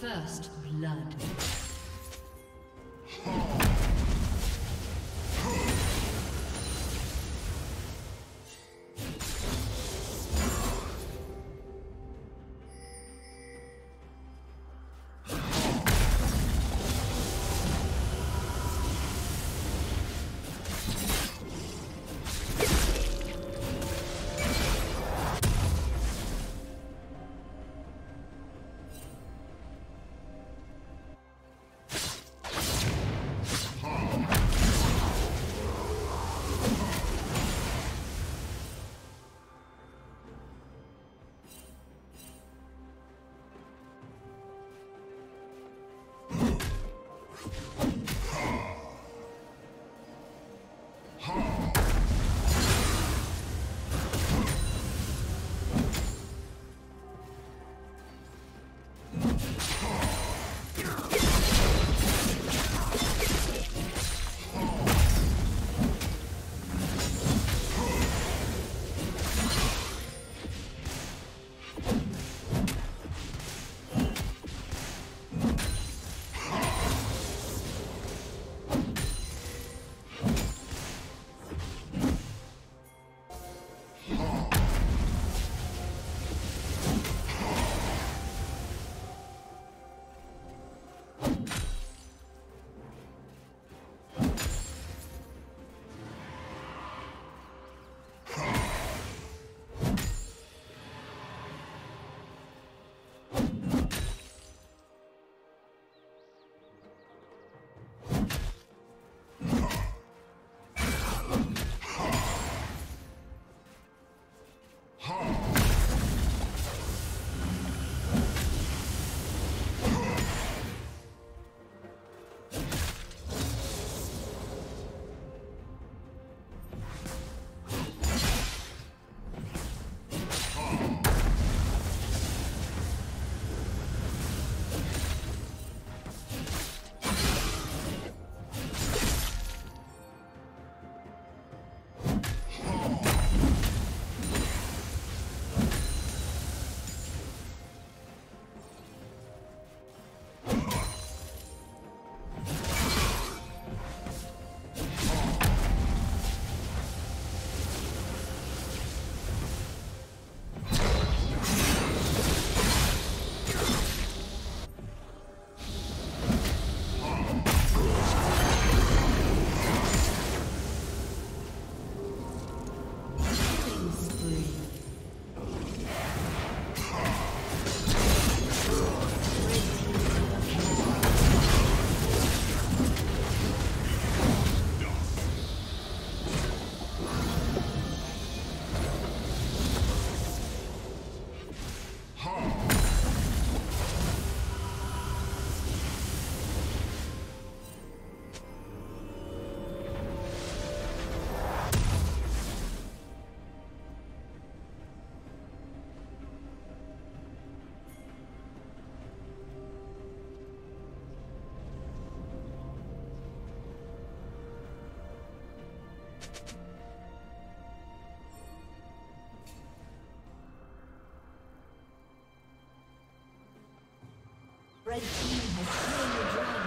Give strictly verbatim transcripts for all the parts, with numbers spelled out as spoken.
First blood. Red team has slain the dragon.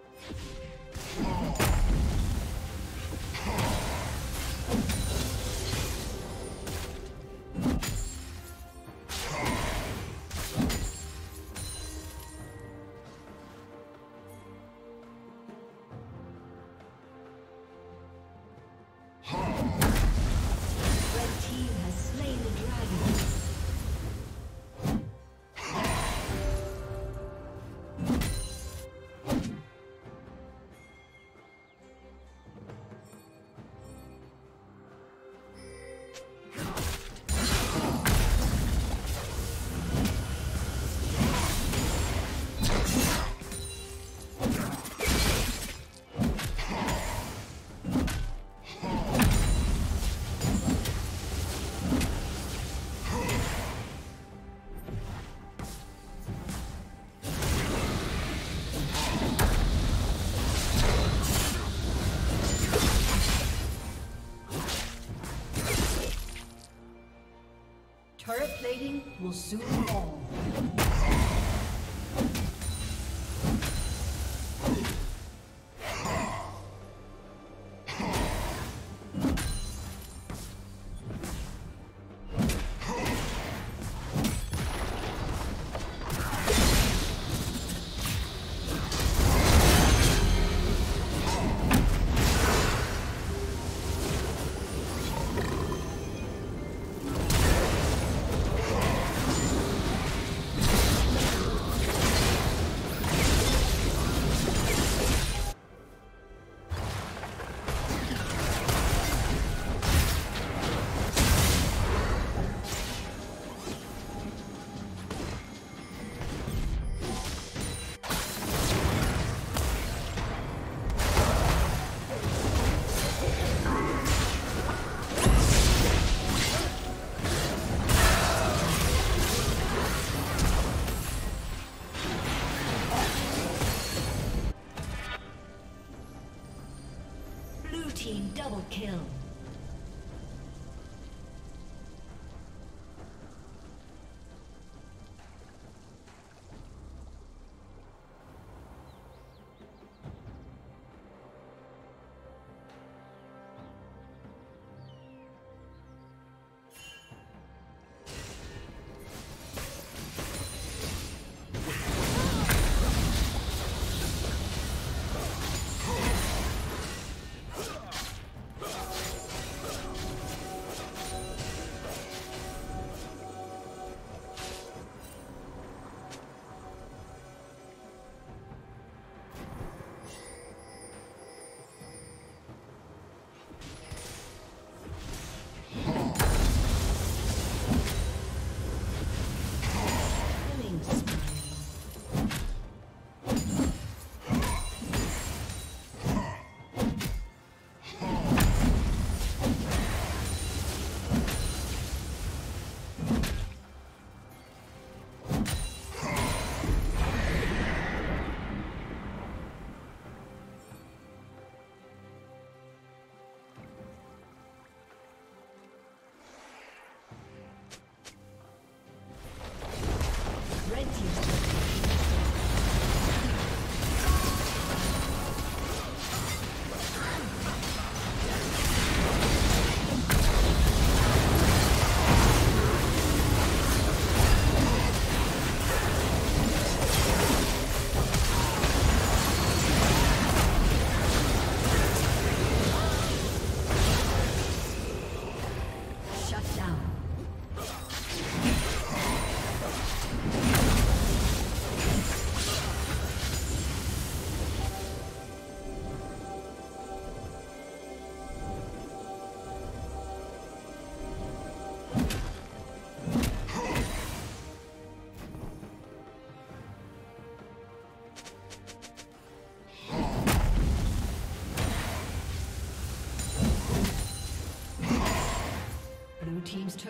Turret plating will soon fall. Blue team double kill. Team's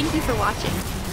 Thank you for watching.